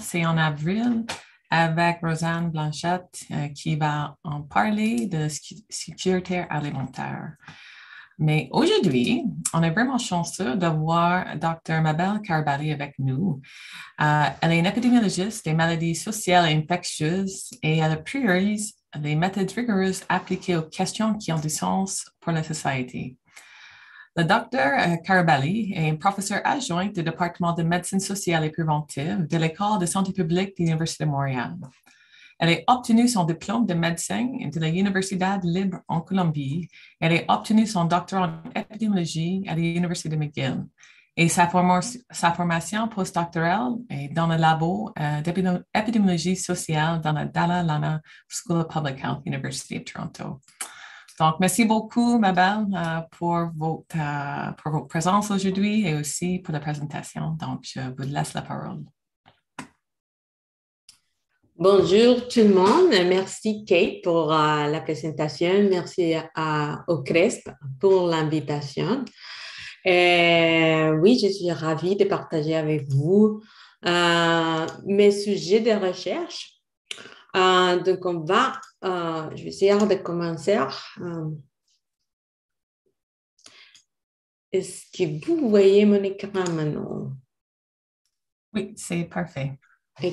c'est en avril avec Rosanne Blanchette qui va en parler de sécurité alimentaire. Mais aujourd'hui, on est vraiment chanceux d'avoir Dr. Mabel Carabali avec nous. Elle est une épidémiologiste des maladies sociales et infectieuses et elle priorise les méthodes rigoureuses appliquées aux questions qui ont du sens pour la société. Le Dr. Carabali est professeur adjoint du département de médecine sociale et préventive de l'École de santé publique de l'Université de Montréal. Elle a obtenu son diplôme de médecin de l'Universidad Libre en Colombie. Elle a obtenu son doctorat en épidémiologie à l'Université de McGill. Et sa formation postdoctorale est dans le labo d'épidémiologie sociale dans la Dalla Lana School of Public Health, Université de Toronto. Donc, merci beaucoup, Mabel, pour votre présence aujourd'hui et aussi pour la présentation. Donc, je vous laisse la parole. Bonjour tout le monde. Merci Kate pour la présentation. Merci au CRESP pour l'invitation. Oui, je suis ravie de partager avec vous mes sujets de recherche. Donc, on va, je vais essayer de commencer. Est-ce que vous voyez mon écran maintenant? Oui, c'est parfait. Okay.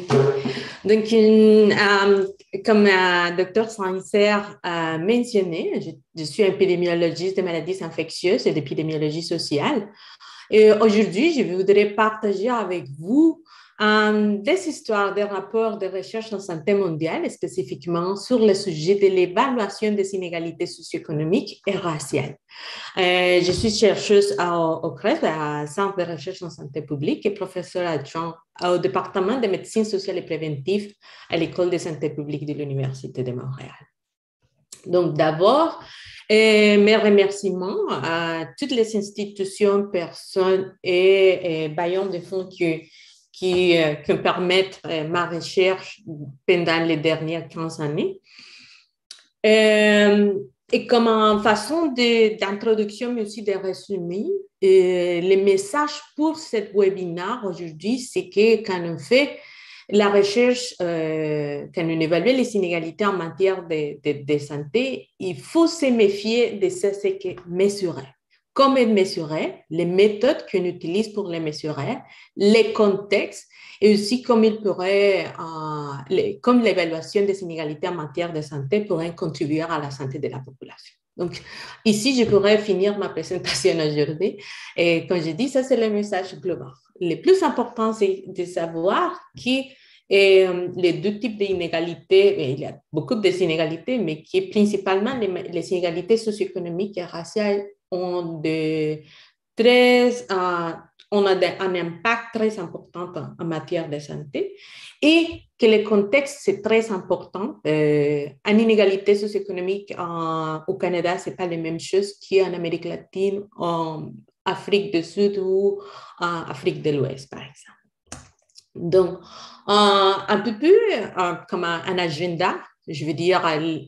Donc, comme Dr. Zinszer a mentionné, je suis épidémiologiste de maladies infectieuses et d'épidémiologie sociale. Et aujourd'hui, je voudrais partager avec vous des histoires des rapports de recherche en santé mondiale, spécifiquement sur le sujet de l'évaluation des inégalités socio-économiques et raciales. Je suis chercheuse au CRESP, au Centre de recherche en santé publique, et professeure adjointe au département de médecine sociale et préventive à l'École de santé publique de l'Université de Montréal. Donc, d'abord, mes remerciements à toutes les institutions, personnes et bailleurs de fonds qui permettent ma recherche pendant les dernières 15 années. Et comme en façon d'introduction, mais aussi de résumé, le message pour ce webinaire aujourd'hui, c'est que quand on fait la recherche, quand on évalue les inégalités en matière de santé, il faut se méfier de ce qui est mesuré. Comment mesurer, les méthodes qu'on utilise pour les mesurer, les contextes et aussi comme il pourrait, comme l'évaluation des inégalités en matière de santé pourrait contribuer à la santé de la population. Donc, ici, je pourrais finir ma présentation aujourd'hui. Et comme je dis, ça, c'est le message global. Le plus important, c'est de savoir et les deux types d'inégalités, il y a beaucoup d'inégalités, mais qui est principalement les inégalités socio-économiques et raciales ont un impact très important en matière de santé et que le contexte, c'est très important. En inégalité socio-économique au Canada, ce n'est pas la même chose qu'en Amérique latine, en Afrique du Sud ou en Afrique de l'Ouest, par exemple. Donc, un peu plus comme un agenda, je veux dire,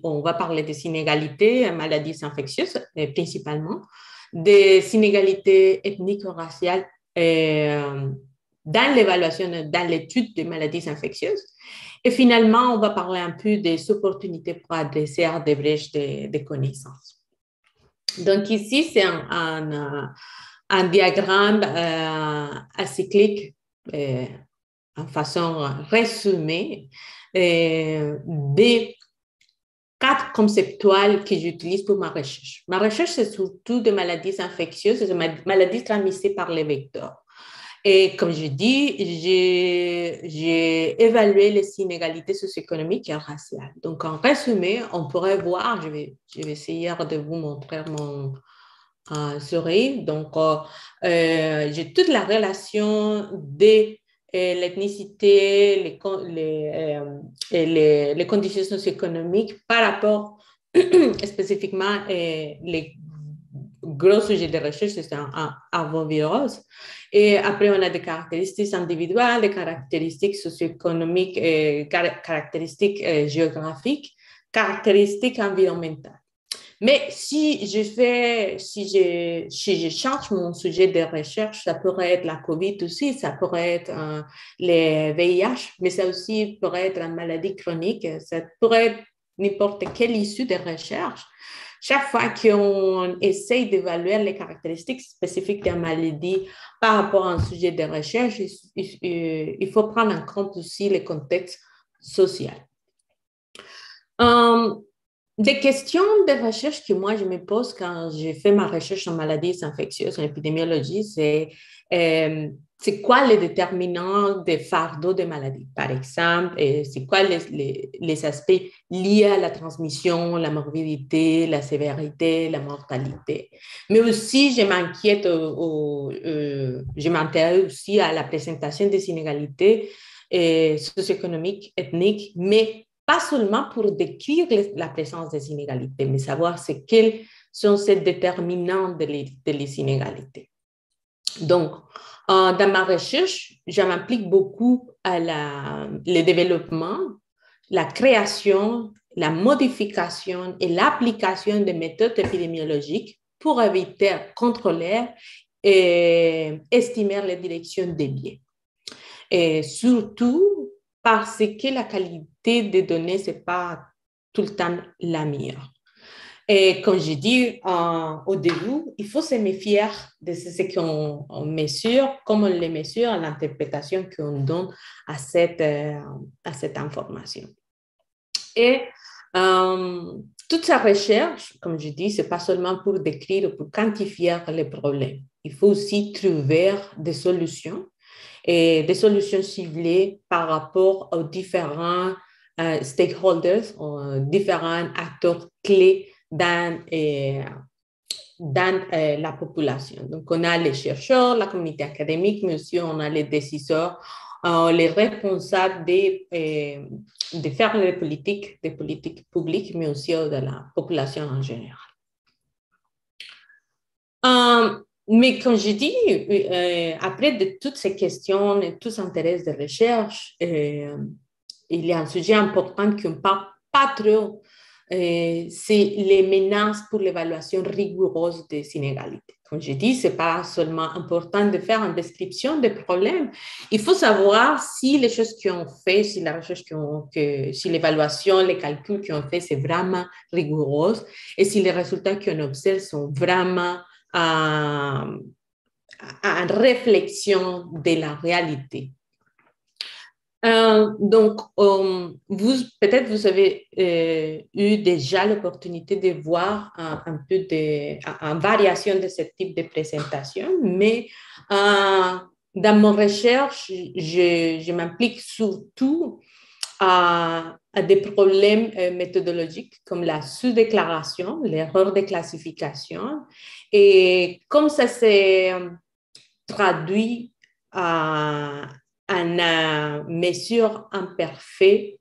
on va parler des inégalités, maladies infectieuses principalement, des inégalités ethnico-raciales dans l'évaluation, dans l'étude des maladies infectieuses. Et finalement, on va parler un peu des opportunités pour adresser des brèches de connaissances. Donc ici, c'est un diagramme acyclique en façon résumée, des cadres conceptuels que j'utilise pour ma recherche. Ma recherche, c'est surtout des maladies infectieuses, des maladies transmises par les vecteurs. Et comme je dis, j'ai évalué les inégalités socio-économiques et raciales. Donc, en résumé, on pourrait voir, je vais essayer de vous montrer mon souris. Donc, j'ai toute la relation des l'ethnicité, les conditions socio-économiques par rapport spécifiquement les gros sujets de recherche, c'est un arbovirus. Et après, on a des caractéristiques individuelles, des caractéristiques socio-économiques, caractéristiques géographiques, caractéristiques environnementales. Mais si je change mon sujet de recherche, ça pourrait être la COVID aussi, ça pourrait être les VIH, mais ça aussi pourrait être la maladie chronique, ça pourrait être n'importe quelle issue de recherche. Chaque fois qu'on essaye d'évaluer les caractéristiques spécifiques de la maladie par rapport à un sujet de recherche, il faut prendre en compte aussi le contexte social. Des questions de recherche que moi, je me pose quand je fais ma recherche en maladies infectieuses, en épidémiologie, c'est quoi les déterminants des fardeaux de maladies, par exemple, c'est quoi les aspects liés à la transmission, la morbidité, la sévérité, la mortalité. Mais aussi, je m'intéresse aussi à la présentation des inégalités socio-économiques, ethniques, mais pas seulement pour décrire la présence des inégalités, mais savoir quels sont ces déterminants des inégalités. Donc, dans ma recherche, je m'implique beaucoup à le développement, la création, la modification et l'application de méthodes épidémiologiques pour éviter, contrôler et estimer les directions des biais. Et surtout parce que la qualité des données, ce n'est pas tout le temps la meilleure. Et comme j'ai dit au début, il faut se méfier de ce qu'on mesure, comment on les mesure, à l'interprétation qu'on donne à cette information. Et toute sa recherche, comme je dis, ce n'est pas seulement pour décrire ou pour quantifier les problèmes. Il faut aussi trouver des solutions, et des solutions ciblées par rapport aux différents stakeholders, aux différents acteurs clés dans la population. Donc, on a les chercheurs, la communauté académique, mais aussi on a les décideurs, les responsables de faire des politiques publiques, mais aussi de la population en général. Mais comme je dis, après de toutes ces questions et tous ces intérêts de recherche, il y a un sujet important qu'on ne parle pas trop, c'est les menaces pour l'évaluation rigoureuse des inégalités. Comme je dis, ce n'est pas seulement important de faire une description des problèmes, il faut savoir si les choses qu'on fait, si la recherche si l'évaluation, les calculs qu'on fait, c'est vraiment rigoureux et si les résultats qu'on observe sont vraiment en réflexion de la réalité. Donc, peut-être vous avez eu déjà l'opportunité de voir un peu une variation de ce type de présentation, mais dans mon recherche, je m'implique surtout à des problèmes méthodologiques comme la sous-déclaration, l'erreur de classification, et comme ça s'est traduit en mesure imparfaite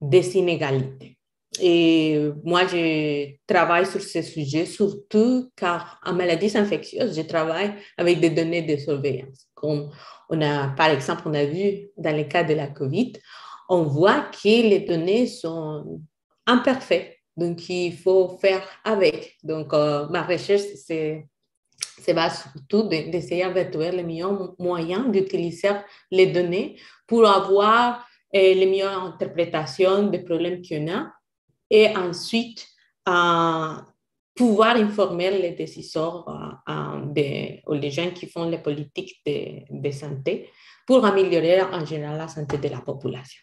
des inégalités. Et moi, je travaille sur ce sujet surtout car en maladies infectieuses, je travaille avec des données de surveillance. Comme par exemple, on a vu dans le cas de la COVID, on voit que les données sont imparfaites, donc il faut faire avec. Donc, ma recherche, se base surtout d'essayer de trouver les meilleurs moyens d'utiliser les données pour avoir les meilleures interprétations des problèmes qu'on a et ensuite pouvoir informer les décideurs ou les gens qui font les politiques de santé pour améliorer en général la santé de la population.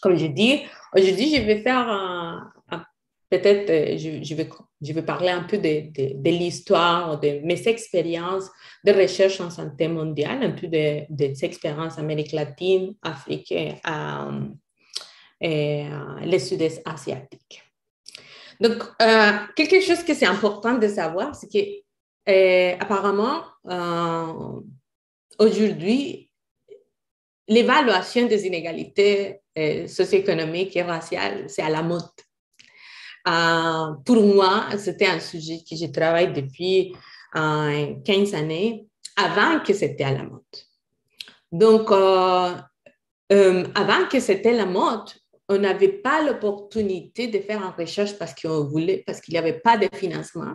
Comme je dis, aujourd'hui, je vais faire peut-être, je vais parler un peu de l'histoire, de mes expériences de recherche en santé mondiale, un peu des expériences en Amérique latine, Afrique et le sud-est asiatique. Donc, quelque chose que c'est important de savoir, c'est qu'apparemment, aujourd'hui, l'évaluation des inégalités socio-économiques et raciales, c'est à la mode. Pour moi, c'était un sujet que je travaille depuis 15 années, avant que c'était à la mode. Donc, avant que c'était la mode, on n'avait pas l'opportunité de faire une recherche parce qu'on voulait, parce qu'il n'y avait pas de financement.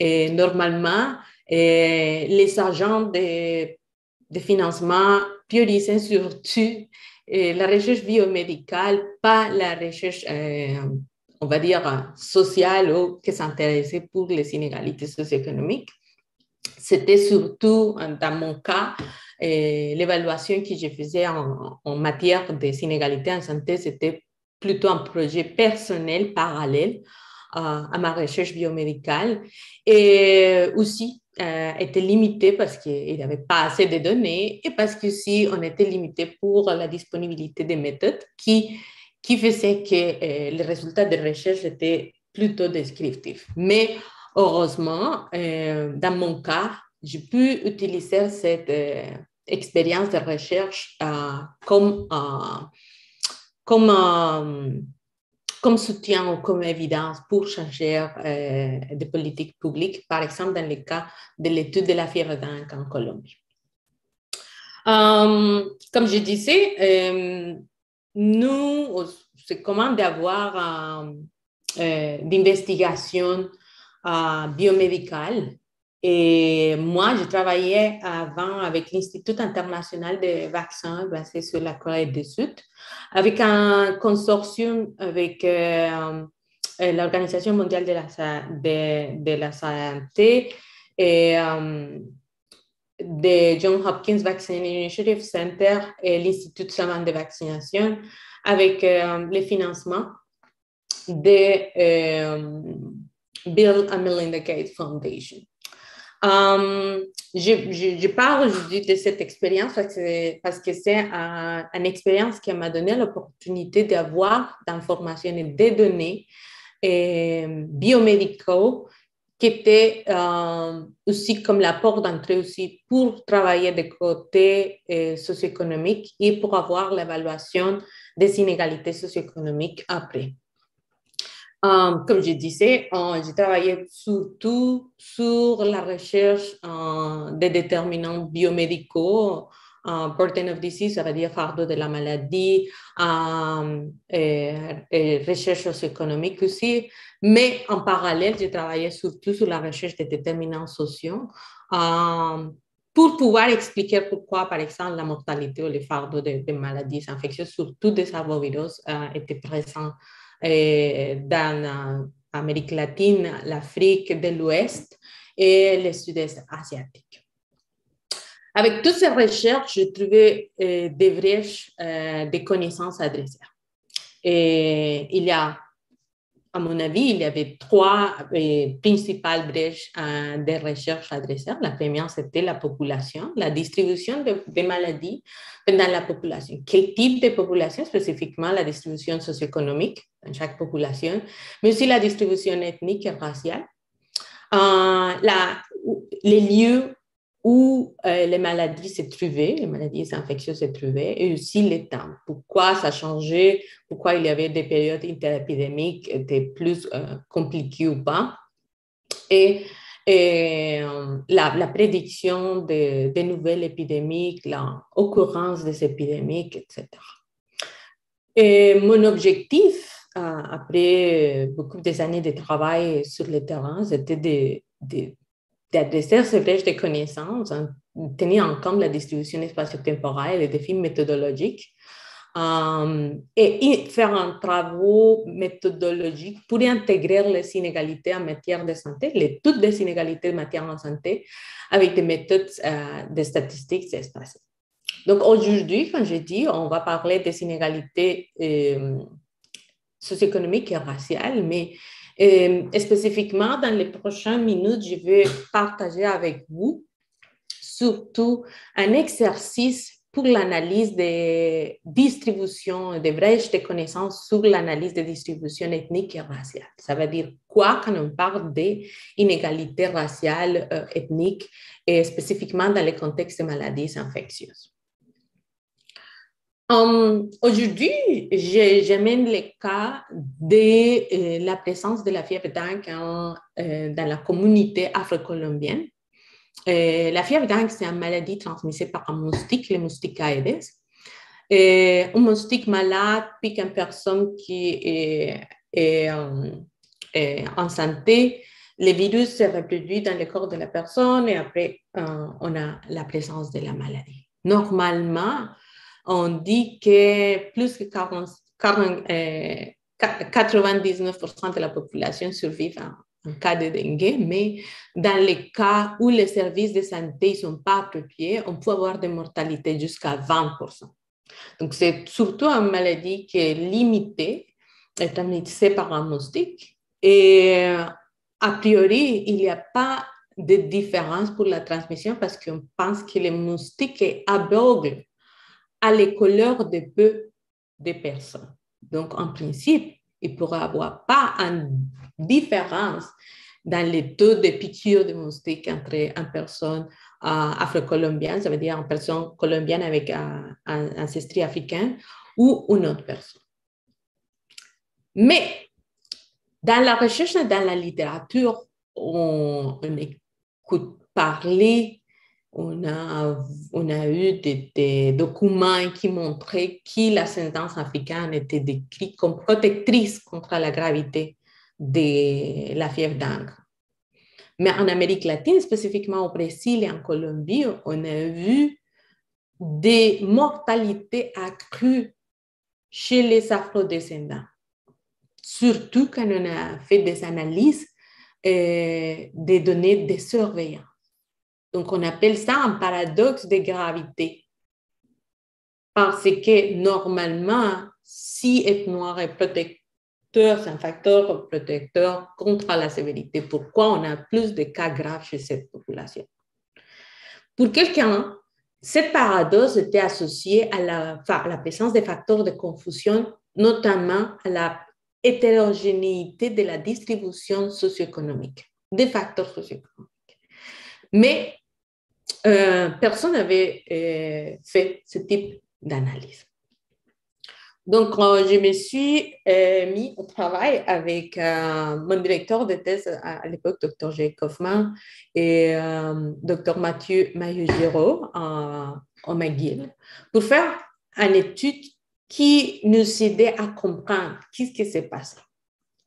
Et normalement, les agents de financement priorisaient surtout la recherche biomédicale, pas la recherche, on va dire, sociale ou qui s'intéressait pour les inégalités socio-économiques. C'était surtout, dans mon cas, l'évaluation que je faisais en matière des inégalités en santé, c'était plutôt un projet personnel parallèle à ma recherche biomédicale et aussi était limité parce qu'il n'y avait pas assez de données et parce que si on était limité pour la disponibilité des méthodes qui faisaient que les résultats de recherche étaient plutôt descriptifs. Mais heureusement, dans mon cas, j'ai pu utiliser cette expérience de recherche comme soutien ou comme évidence pour changer des politiques publiques, par exemple dans le cas de l'étude de la fièvre d'Anc en Colombie. Comme je disais, nous, c'est commun d'avoir d'investigation biomédicale. Et moi, je travaillais avant avec l'Institut international des vaccins basé sur la Corée du Sud, avec un consortium avec l'Organisation mondiale de la santé et de Johns Hopkins Vaccine Initiative Center et l'Institut Savant de vaccination, avec le financement de Bill and Melinda Gates Foundation. Je parle aujourd'hui de cette expérience parce que c'est une expérience qui m'a donné l'opportunité d'avoir d'informations et des données biomédicaux qui étaient aussi comme la porte d'entrée aussi pour travailler des côtés socio-économiques et pour avoir l'évaluation des inégalités socio-économiques après. Comme je disais, j'ai travaillé surtout sur la recherche des déterminants biomédicaux, burden of disease, ça veut dire fardeau de la maladie, et recherche socio-économique aussi. Mais en parallèle, j'ai travaillé surtout sur la recherche des déterminants sociaux pour pouvoir expliquer pourquoi, par exemple, la mortalité ou les fardeaux des maladies infectieuses, surtout des arboviroses, étaient présents dans l'Amérique latine, l'Afrique de l'Ouest et le sud-est asiatique. Avec toutes ces recherches, j'ai trouvé des brèches des connaissances adressées. Et il y a, à mon avis, il y avait trois principales brèches des recherches adressées. La première, c'était la population, la distribution des maladies dans la population. Quel type de population, spécifiquement la distribution socio-économique dans chaque population, mais aussi la distribution ethnique et raciale, les lieux où les maladies se trouvaient, les maladies infectieuses se trouvaient, et aussi les temps. Pourquoi ça changeait, pourquoi il y avait des périodes interépidémiques qui étaient plus compliquées ou pas. Et la prédiction des nouvelles épidémies, la occurrence des épidémies, etc. Et mon objectif, après beaucoup d'années de travail sur le terrain, c'était d'adresser ces brèches de connaissances, tenir en compte la distribution spatio-temporelle et les défis méthodologiques, et faire un travail méthodologique pour intégrer les inégalités en matière de santé, toutes les inégalités en matière de santé, avec des méthodes de statistiques espacées. Donc aujourd'hui, comme je dis, on va parler des inégalités socio-économiques et raciales, mais et spécifiquement, dans les prochaines minutes, je vais partager avec vous surtout un exercice pour l'analyse des distributions, des brèches de connaissances sur l'analyse des distributions ethniques et raciales. Ça veut dire quoi quand on parle des inégalités raciales, ethniques, et spécifiquement dans les contextes de maladies infectieuses. Aujourd'hui, j'amène le cas de la présence de la fièvre d'Anc dans la communauté afro-colombienne. La fièvre d'Anc, c'est une maladie transmise par un moustique, le moustique Aedes. diagnostic malade, puis qu'une personne qui est en santé, le virus se reproduit dans le corps de la personne et après, on a la présence de la maladie. Normalement, on dit que plus que 99% de la population survit en cas de dengue, mais dans les cas où les services de santé ne sont pas appropriés, on peut avoir des mortalités jusqu'à 20%. Donc, c'est surtout une maladie qui est limitée, est analysée par un diagnostic. Et a priori, il n'y a pas de différence pour la transmission parce qu'on pense que le moustique est aveugle à la couleur de peu de personnes. Donc, en principe, il ne pourra avoir pas une différence dans les taux de piqûres de moustique entre une personne afro-colombienne, ça veut dire une personne colombienne avec un ancestrie africaine, ou une autre personne. Mais dans la recherche et dans la littérature, on écoute parler, on a eu des documents qui montraient que l'ascendance africaine était décrite comme protectrice contre la gravité de la fièvre dengue. Mais en Amérique latine, spécifiquement au Brésil et en Colombie, on a vu des mortalités accrues chez les afro-descendants. Surtout quand on a fait des analyses des données de surveillance. Donc, on appelle ça un paradoxe de gravité. Parce que normalement, si être noir est protecteur, c'est un facteur protecteur contre la sévérité. Pourquoi on a plus de cas graves chez cette population? Pour quelqu'un, ce paradoxe était associé à la présence de facteurs de confusion, notamment à la hétérogénéité de la distribution socio-économique, des facteurs socio-économiques. Mais personne n'avait fait ce type d'analyse. Donc, je me suis mis au travail avec mon directeur de thèse à l'époque, Dr. Jay Kaufman, et Dr. Mathieu Maillot-Giraud au McGill, pour faire une étude qui nous aidait à comprendre qu'est-ce qui s'est passé.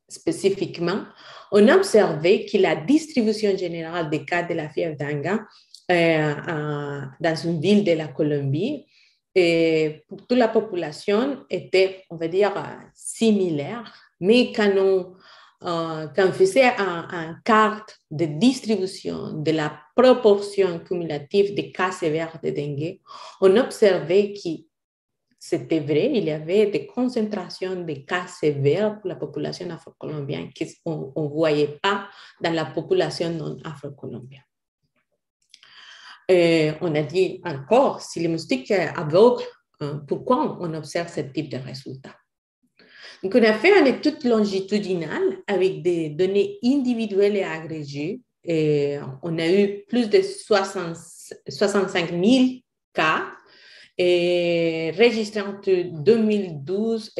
Spécifiquement, on a observé que la distribution générale des cas de la fièvre dengue dans une ville de la Colombie, et pour toute la population, était, on va dire, similaire. Mais quand on faisait un carte de distribution de la proportion cumulative des cas sévères de dengue, on observait que c'était vrai, il y avait des concentrations de cas sévères pour la population afro-colombienne qu'on ne voyait pas dans la population non afro-colombienne. On a dit encore, si le moustique est aveugle, pourquoi on observe ce type de résultats? Donc, on a fait une étude longitudinale avec des données individuelles et agrégées. Et on a eu plus de 65 000 cas et registré entre 2012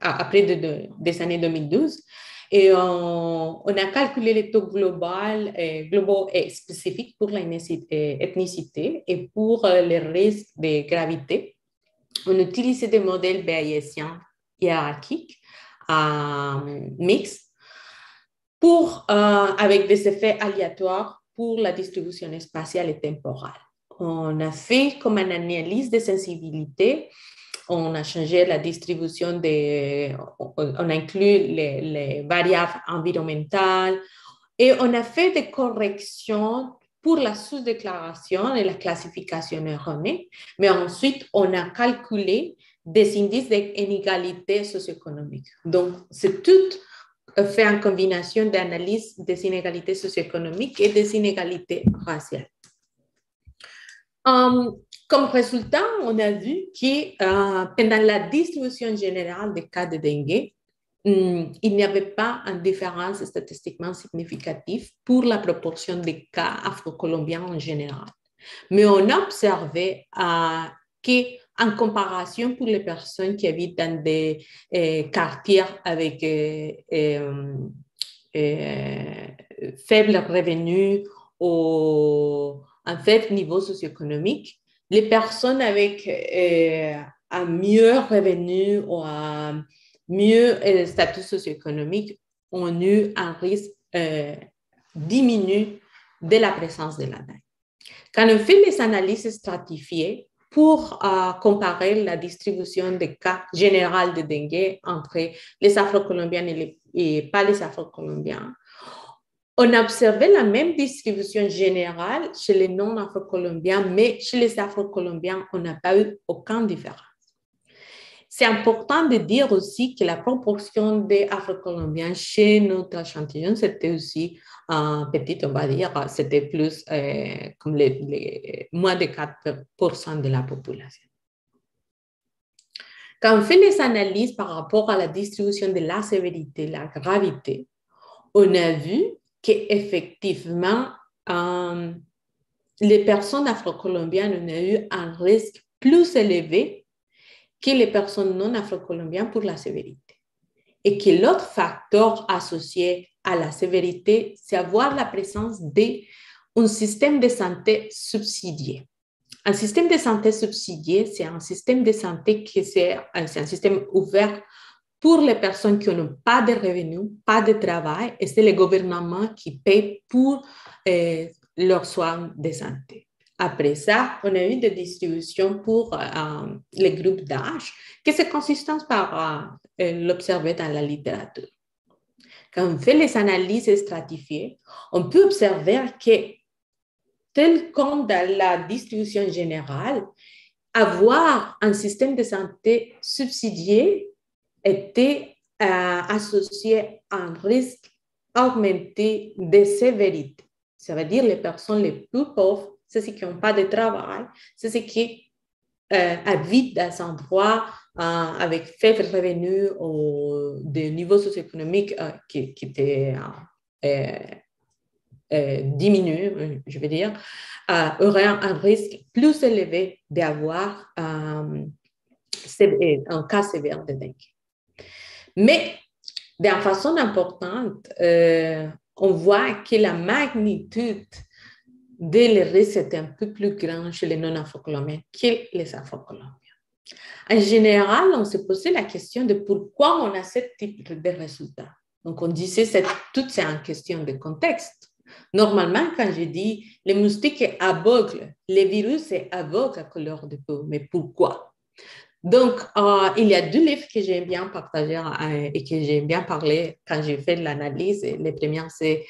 après des années 2012. Et on a calculé les taux globaux et spécifiques pour l'ethnicité et pour les risques de gravité. On utilisait des modèles bayésiens hiérarchiques mixtes pour, avec des effets aléatoires pour la distribution spatiale et temporelle. On a fait comme une analyse de sensibilité, on a changé la distribution, on inclut les variables environnementales et on a fait des corrections pour la sous-déclaration et la classification erronée, mais ensuite on a calculé des indices d'inégalité socio-économique. Donc c'est tout fait en combination d'analyse des inégalités socio-économiques et des inégalités raciales. Comme résultat, on a vu que pendant la distribution générale des cas de dengue, il n'y avait pas une différence statistiquement significative pour la proportion des cas afro-colombiens en général. Mais on a observé qu'en comparaison pour les personnes qui habitent dans des quartiers avec faibles revenus ou en fait, niveau socio-économique, les personnes avec un meilleur revenu ou un mieux statut socio-économique ont eu un risque diminué de la présence de la dette. Quand on fait les analyses stratifiées pour comparer la distribution des cas généraux de dengue entre les Afro-Colombiens et pas les Afro-Colombiens, on observait la même distribution générale chez les non-Afro-Colombiens, mais chez les Afro-Colombiens, on n'a pas eu aucune différence. C'est important de dire aussi que la proportion des Afro-Colombiens chez notre échantillon, c'était aussi petite, on va dire, c'était plus comme moins de 4% de la population. Quand on fait les analyses par rapport à la distribution de la sévérité, la gravité, on a vu qu'effectivement, les personnes afro-colombiennes ont eu un risque plus élevé que les personnes non afro-colombiennes pour la sévérité. Et que l'autre facteur associé à la sévérité, c'est avoir la présence d'un système de santé subsidié. Un système de santé subsidié, c'est un système de santé qui est un système ouvert pour les personnes qui n'ont pas de revenus, pas de travail, et c'est le gouvernement qui paye pour leurs soins de santé. Après ça, on a eu des distributions pour les groupes d'âge qui se consistent par l'observer dans la littérature. Quand on fait les analyses stratifiées, on peut observer que, tel comme dans la distribution générale, avoir un système de santé subsidié était associé à un risque augmenté de sévérité. Ça veut dire les personnes les plus pauvres, c'est ceux qui n'ont pas de travail, c'est ceux qui habitent dans un endroit avec faible revenu ou des niveaux socio-économiques qui étaient diminués, je veux dire, auraient un risque plus élevé d'avoir un cas sévère de dengue. Mais, d'une façon importante, on voit que la magnitude les risques étaient un peu plus grands chez les non-afro-colombiens que les afro-colombiens. En général, on se posait la question de pourquoi on a ce type de résultats. Donc, on disait que tout c'est une question de contexte. Normalement, quand je dis les moustiques sont aveugles, les virus sont aveugles à couleur de peau, mais pourquoi? Donc, il y a deux livres que j'aime bien partager et que j'aime bien parler quand j'ai fait l'analyse. Le premier, c'est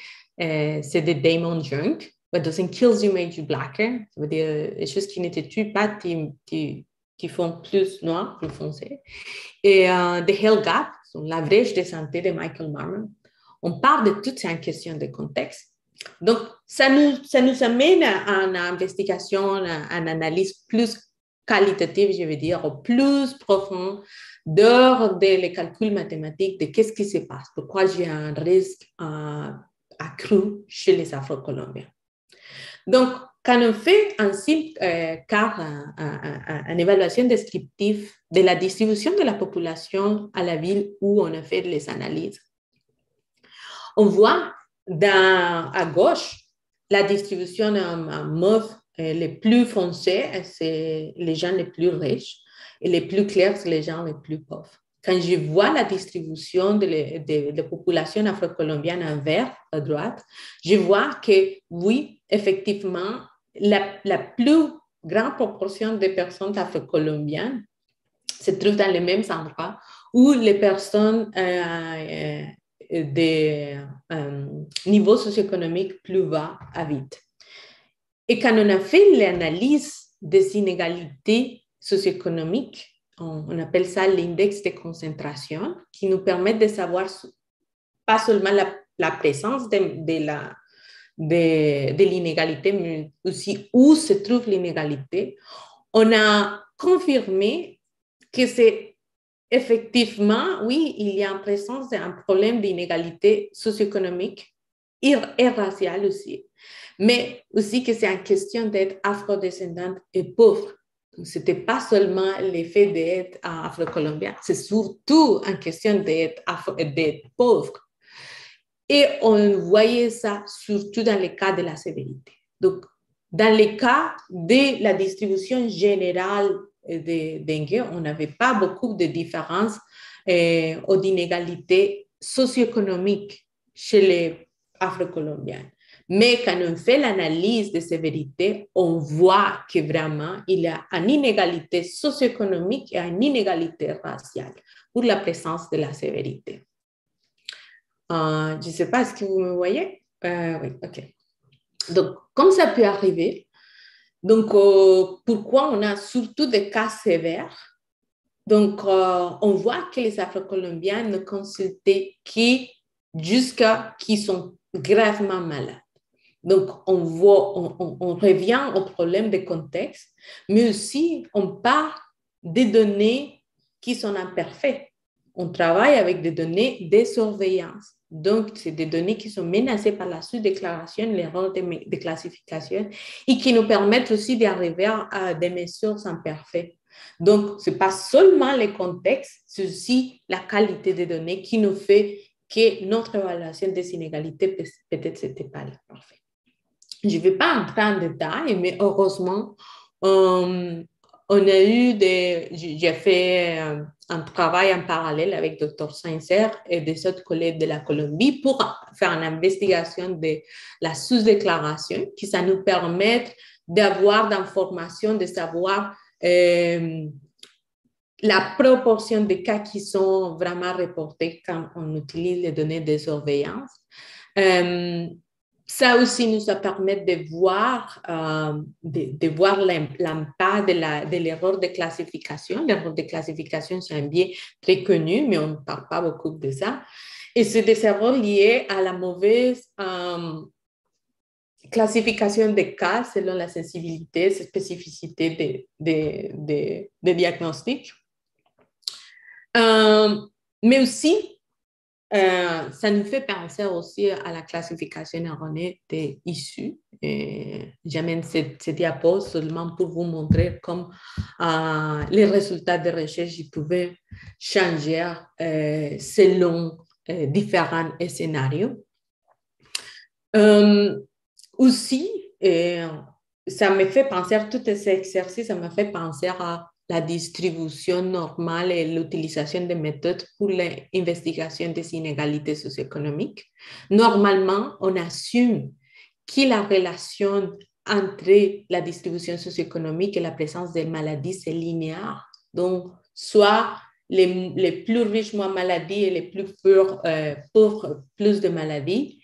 de Damon Junk. What doesn't kill you make you blacker. Ça veut dire les choses qui ne te tuent pas, qui font plus noir, plus foncé. Et The Health Gap, la brèche de santé de Michael Marmon. On parle de toutes ces questions de contexte. Donc, ça nous amène à une investigation, à une analyse plus qualitative, je veux dire, plus profonde, dehors des calculs mathématiques de qu'est-ce qui se passe, pourquoi j'ai un risque accru chez les Afro-Colombiens. Donc, quand on fait un simple une évaluation descriptive de la distribution de la population à la ville où on a fait les analyses, on voit à gauche la distribution en mauve les plus foncés, c'est les gens les plus riches, et les plus clairs, c'est les gens les plus pauvres. Quand je vois la distribution de la population afro-colombienne en vert, à droite, je vois que, oui, effectivement, la plus grande proportion des personnes afro-colombiennes se trouvent dans les mêmes endroits où les personnes de niveau socio-économique plus bas habitent. Et quand on a fait l'analyse des inégalités socio-économiques, on appelle ça l'index de concentration, qui nous permet de savoir pas seulement la présence de l'inégalité, mais aussi où se trouve l'inégalité. On a confirmé que c'est effectivement, oui, il y a en présence d'un problème d'inégalité socio-économique et raciale aussi, mais aussi que c'est une question d'être afrodescendante et pauvre. Ce n'était pas seulement l'effet d'être afro-colombien, c'est surtout une question d'être pauvre. Et on voyait ça surtout dans le cas de la sévérité. Donc, Dans le cas de la distribution générale de dengue, on n'avait pas beaucoup de différences ou d'inégalités socio-économiques chez les Afro-Colombiens. Mais quand on fait l'analyse de sévérité, on voit que vraiment, il y a une inégalité socio-économique et une inégalité raciale pour la présence de la sévérité. Je ne sais pas, est-ce que vous me voyez? Oui, OK. Donc, comme ça peut arriver, donc, pourquoi on a surtout des cas sévères? Donc, on voit que les Afro-Colombiens ne consultaient qui jusqu'à qui sont gravement malades. Donc, on voit, on revient au problème de contexte, mais aussi, on part des données qui sont imparfaites. On travaille avec des données de surveillance. Donc, c'est des données qui sont menacées par la sous-déclaration, l'erreur de classification, et qui nous permettent aussi d'arriver à des mesures imparfaites. Donc, ce n'est pas seulement le contexte, c'est aussi la qualité des données qui nous fait que notre évaluation des inégalités, peut-être, ce n'était pas parfait. Je ne vais pas entrer en détail, mais heureusement, on a eu des... J'ai fait un travail en parallèle avec Dr. Zinszer et des autres collègues de la Colombie pour faire une investigation de la sous-déclaration qui ça nous permet d'avoir d'informations, de savoir la proportion des cas qui sont vraiment reportés quand on utilise les données de surveillance. Ça aussi nous ça permet de voir l'impact de l'erreur de classification. L'erreur de classification, c'est un biais très connu, mais on ne parle pas beaucoup de ça. Et c'est des erreurs liées à la mauvaise classification des cas selon la sensibilité, la spécificité des diagnostics. Mais aussi, ça nous fait penser aussi à la classification erronée des issues. J'amène cette diapo seulement pour vous montrer comme les résultats de recherche pouvaient changer selon différents scénarios. Aussi, ça me fait penser à tous ces exercices, ça me fait penser à la distribution normale et l'utilisation des méthodes pour l'investigation des inégalités socio-économiques. Normalement, on assume que la relation entre la distribution socio-économique et la présence des maladies, c'est linéaire. Donc, soit les plus riches, moins maladies, et les plus pauvres, plus de maladies,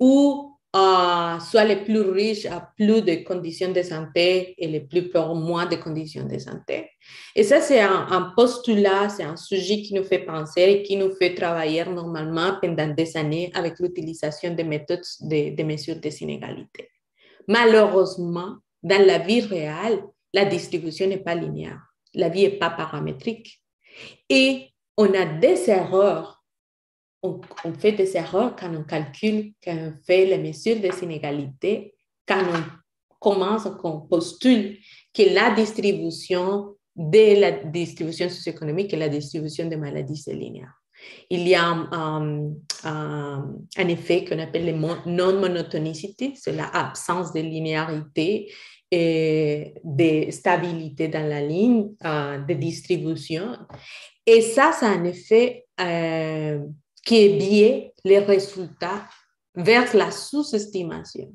ou soit les plus riches à plus de conditions de santé et les plus pauvres moins de conditions de santé. Et ça, c'est un postulat, c'est un sujet qui nous fait penser et qui nous fait travailler normalement pendant des années avec l'utilisation des méthodes de mesure des inégalités. Malheureusement, dans la vie réelle, la distribution n'est pas linéaire, la vie n'est pas paramétrique. Et on a des erreurs. On fait des erreurs quand on calcule, quand on fait les mesures des inégalités, quand on commence, qu'on postule que la distribution socio-économique et la distribution des maladies, c'est linéaire. Il y a un effet qu'on appelle le non-monotonicité, c'est l'absence de linéarité et de stabilité dans la ligne de distribution. Et ça, ça a un effet... qui biaise les résultats vers la sous-estimation.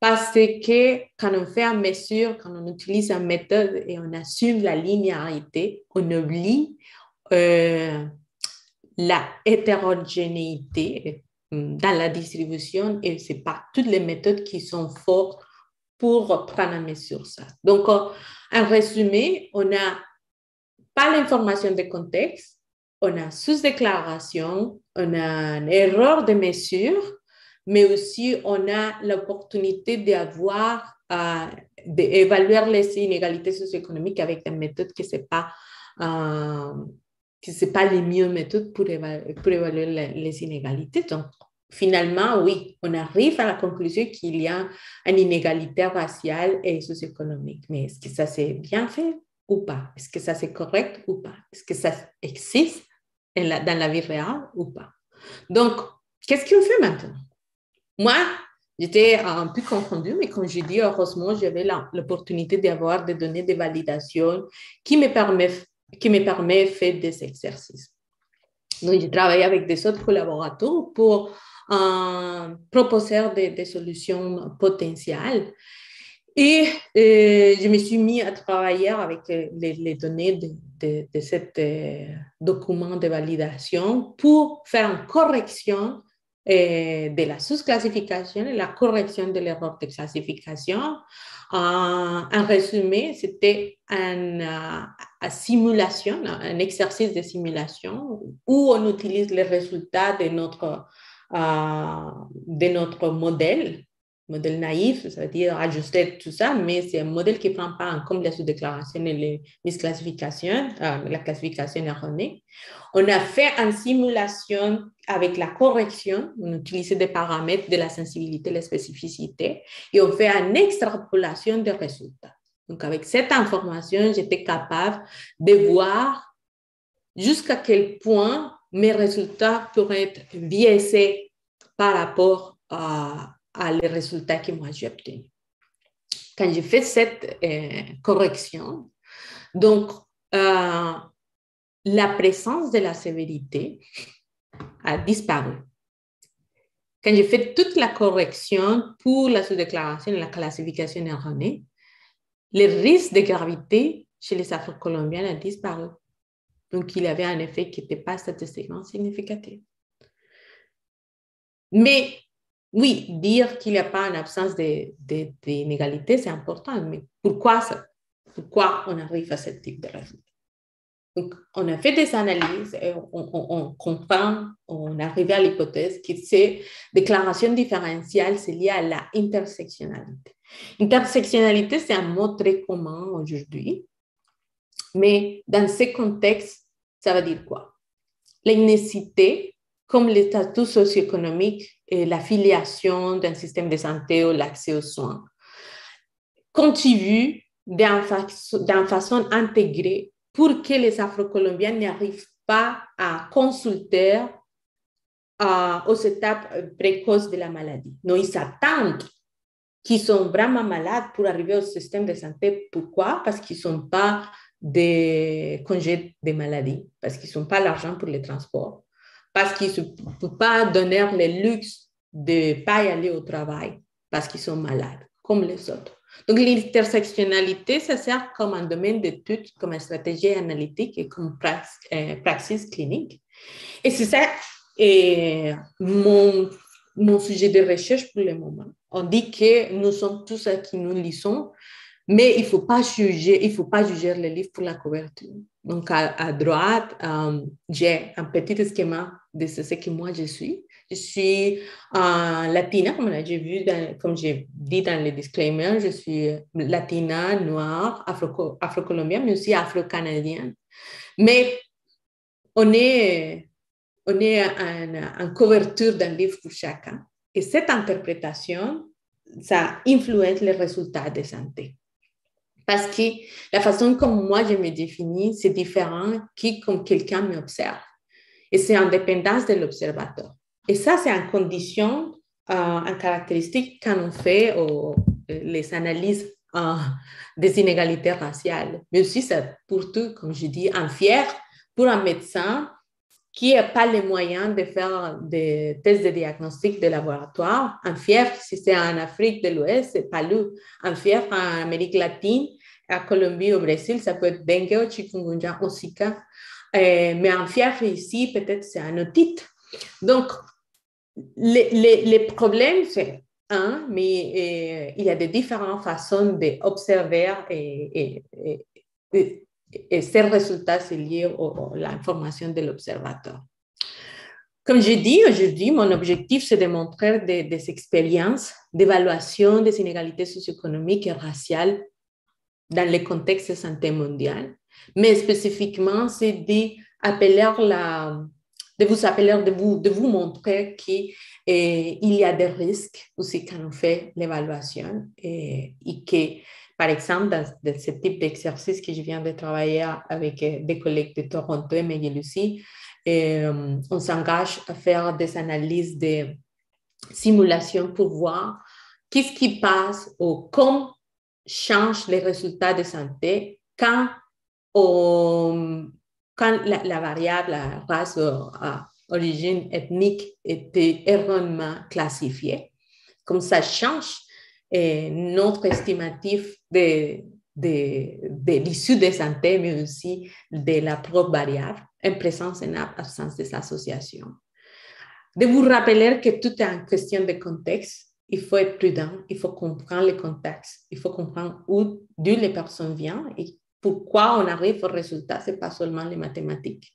Parce que quand on fait une mesure, quand on utilise une méthode et on assume la linéarité, on oublie la hétérogénéité dans la distribution et ce n'est pas toutes les méthodes qui sont fortes pour prendre en mesure ça. Donc, en résumé, on n'a pas l'information de contexte, on a sous-déclaration, on a une erreur de mesure, mais aussi on a l'opportunité d'évaluer les inégalités socio-économiques avec des méthodes qui ne sont pas les meilleures méthodes pour évaluer les inégalités. Donc, finalement, oui, on arrive à la conclusion qu'il y a une inégalité raciale et socio-économique. Mais est-ce que ça s'est bien fait ou pas? Est-ce que ça c'est correct ou pas? Est-ce que ça existe dans la vie réelle ou pas? Donc, qu'est-ce qu'on fait maintenant? Moi, J'étais un peu confondue, mais comme je dis, heureusement, j'avais l'opportunité d'avoir des données de validation qui me permet de faire des exercices. Donc, j'ai travaillé avec des autres collaborateurs pour proposer des solutions potentielles. Et je me suis mis à travailler avec les données de cet document de validation pour faire une correction de la sous-classification et la correction de l'erreur de classification. En résumé, c'était une simulation, un exercice de simulation où on utilise les résultats de notre modèle naïf, ça veut dire ajuster tout ça, mais c'est un modèle qui ne prend pas en compte la sous-déclaration et les misclassifications, la classification erronée. On a fait une simulation avec la correction, on utilisait des paramètres de la sensibilité, la spécificité, et on fait une extrapolation des résultats. Donc, avec cette information, j'étais capable de voir jusqu'à quel point mes résultats pourraient être biaisés par rapport à les résultats que moi j'ai obtenus. Quand j'ai fait cette correction, donc la présence de la sévérité a disparu. Quand j'ai fait toute la correction pour la sous-déclaration et la classification erronée, les risques de gravité chez les Afro-Colombiens a disparu. Donc, il y avait un effet qui n'était pas statistiquement significatif. Mais oui, dire qu'il n'y a pas une absence d'inégalité, c'est important, mais pourquoi ça? Pourquoi on arrive à ce type de résultat? Donc, on a fait des analyses et on comprend, on arrive à l'hypothèse que ces déclarations différentielles, c'est lié à la intersectionnalité. Intersectionnalité, c'est un mot très commun aujourd'hui, mais dans ce contexte, ça veut dire quoi? L'ethnicité, comme les statuts socio-économiques et l'affiliation d'un système de santé ou l'accès aux soins, contribuent d'une façon intégrée pour que les Afro-Colombiens n'arrivent pas à consulter aux étapes précoces de la maladie. Donc, ils s'attendent qu'ils sont vraiment malades pour arriver au système de santé. Pourquoi? Parce qu'ils n'ont pas de congés de maladie, parce qu'ils n'ont pas l'argent pour les transports, parce qu'ils ne peuvent pas donner le luxe de ne pas y aller au travail parce qu'ils sont malades, comme les autres. Donc, l'intersectionnalité, ça sert comme un domaine d'étude, comme une stratégie analytique et comme praxis clinique. Et c'est ça mon sujet de recherche pour le moment. On dit que nous sommes tous à qui nous lisons, mais il ne faut pas juger, le livre pour la couverture. Donc, à droite, j'ai un petit schéma de ce que moi je suis. Je suis latina, comme j'ai dit dans les disclaimers, je suis latina, noire, afro-colombienne, mais aussi afro-canadienne. Mais on est en couverture d'un livre pour chacun. Et cette interprétation, ça influence les résultats de santé. Parce que la façon comme moi je me définis, c'est différent que comme quelqu'un m'observe. Et c'est en dépendance de l'observateur. Et ça, c'est en condition, en caractéristique quand on fait les analyses des inégalités raciales. Mais aussi, c'est pour tout, comme je dis, en fier pour un médecin qui n'a pas les moyens de faire des tests de diagnostic de laboratoire. En fièvre, si c'est en Afrique de l'Ouest, c'est palou. En fièvre, en Amérique latine, à Colombie, au Brésil, ça peut être dengue ou chikungunya ou Zika. Mais en fièvre ici, peut-être c'est un otite. Donc, les problèmes, c'est un, mais il y a de différentes façons d'observer et ces résultats, c'est lié à l'information de l'observateur. Comme je dis aujourd'hui, mon objectif, c'est de montrer des expériences d'évaluation des inégalités socio-économiques et raciales dans le contexte de santé mondiale, mais spécifiquement, c'est de vous montrer qu'il y a des risques aussi quand on fait l'évaluation et que, par exemple, dans ce type d'exercice que je viens de travailler avec des collègues de Toronto et McGill aussi, on s'engage à faire des analyses de simulation pour voir qu'est-ce qui passe ou comment changent les résultats de santé quand, quand la variable, la race origine ethnique était erronément classifiée. Comme ça change notre estimatif de l'issue de santé, mais aussi de la propre variable en présence et en absence des associations. De vous rappeler que tout est en question de contexte, il faut être prudent, il faut comprendre le contexte, il faut comprendre d'où les personnes viennent et pourquoi on arrive au résultat, ce n'est pas seulement les mathématiques.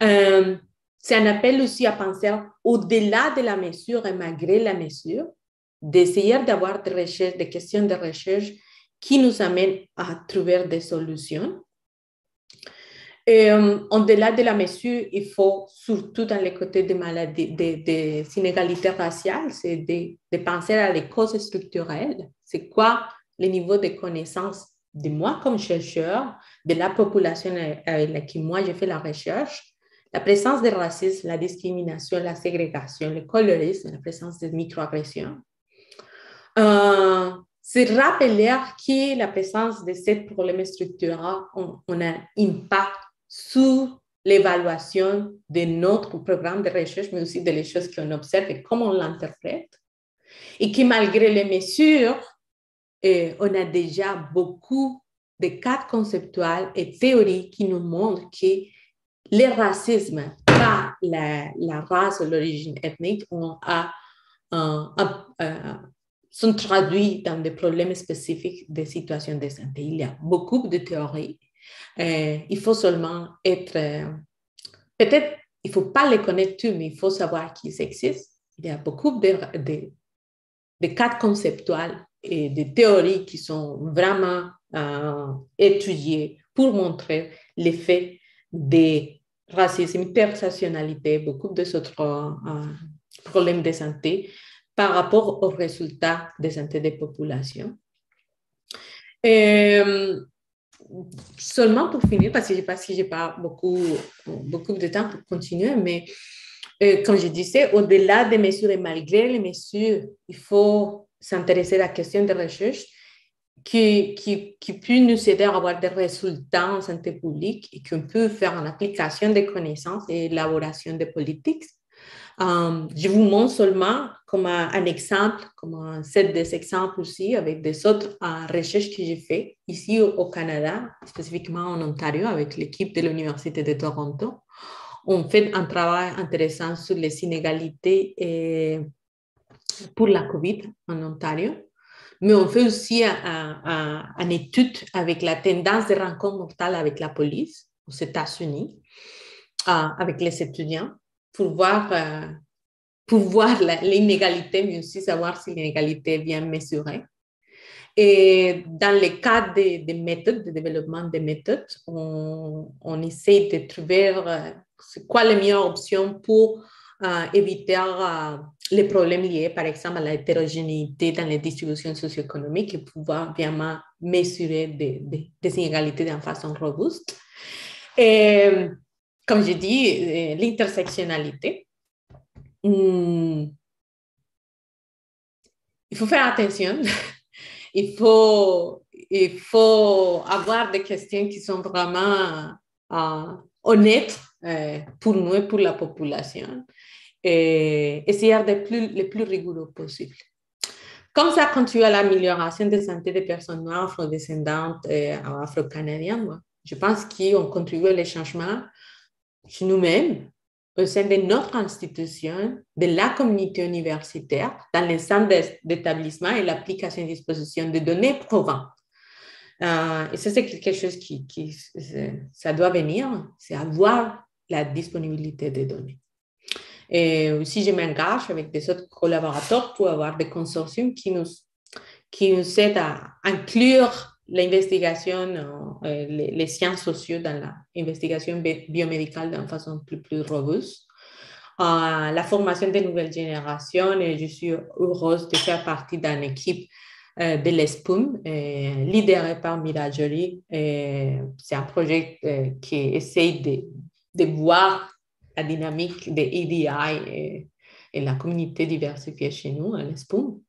C'est un appel aussi à penser au-delà de la mesure et malgré la mesure, d'essayer d'avoir des questions de recherche qui nous amènent à trouver des solutions. Et au-delà de la mesure, il faut surtout dans les côtés des maladies, des inégalités raciales, c'est de penser à les causes structurelles. C'est quoi le niveau de connaissance de moi comme chercheur, de la population avec laquelle moi j'ai fait la recherche, la présence du racisme, la discrimination, la ségrégation, le colorisme, la présence des microagressions. C'est rappeler que la présence de ces problèmes structurels on a un impact sur l'évaluation de notre programme de recherche, mais aussi des choses qu'on observe et comment on l'interprète. Et que malgré les mesures, on a déjà beaucoup de cadres conceptuels et théories qui nous montrent que le racisme, pas la race ou l'origine ethnique, sont traduits dans des problèmes spécifiques des situations de santé. Il y a beaucoup de théories. Il faut seulement être... peut-être, il ne faut pas les connaître tous, mais il faut savoir qu'ils existent. Il y a beaucoup de cadres conceptuels et de théories qui sont vraiment étudiées pour montrer l'effet des racisme, intersectionnalité, beaucoup d'autres problèmes de santé par rapport aux résultats de santé des populations. Et seulement pour finir, parce que je ne sais pas si je n'ai pas beaucoup de temps pour continuer, mais comme je disais, au-delà des mesures et malgré les mesures, il faut s'intéresser à la question de recherche qui peut nous aider à avoir des résultats en santé publique et qu'on peut faire en application des connaissances et élaboration des politiques. Je vous montre seulement comme un exemple, comme un set des exemples aussi, avec des autres recherches que j'ai faites ici au Canada, spécifiquement en Ontario, avec l'équipe de l'Université de Toronto. On fait un travail intéressant sur les inégalités pour la COVID en Ontario, mais on fait aussi une étude avec la tendance de rencontre mortelle avec la police aux États-Unis, avec les étudiants, pour voir l'inégalité, mais aussi savoir si l'inégalité est bien mesurée. Et dans le cas des méthodes, de développement des méthodes, on essaie de trouver c'est quoi les meilleures options pour éviter les problèmes liés, par exemple, à la hétérogénéité dans les distributions socio-économiques et pouvoir vraiment mesurer des inégalités d'une façon robuste. Et, comme je dis, l'intersectionnalité. Il faut faire attention. Il faut avoir des questions qui sont vraiment honnêtes pour nous et pour la population. Et essayer d'être le plus rigoureux possible. Comme ça contribue à l'amélioration de la santé des personnes noires, afrodescendantes et afro-canadiennes, je pense qu'on contribue à les changements chez nous-mêmes, au sein de notre institution, de la communauté universitaire, dans les centres d'établissement et l'application et disposition de données provenant. Et ça, c'est quelque chose qui ça doit venir, c'est avoir la disponibilité des données. Et aussi, je m'engage avec des autres collaborateurs pour avoir des consortiums qui nous aident à inclure l'investigation, les sciences sociales dans l'investigation biomédicale d'une façon plus robuste. La formation des nouvelles générations, et je suis heureuse de faire partie d'une équipe de l'ESPUM, lidérée par Mira Jolie. C'est un projet qui essaye de voir la dynamique des EDI et la communauté diversifiée chez nous à l'ESPUM.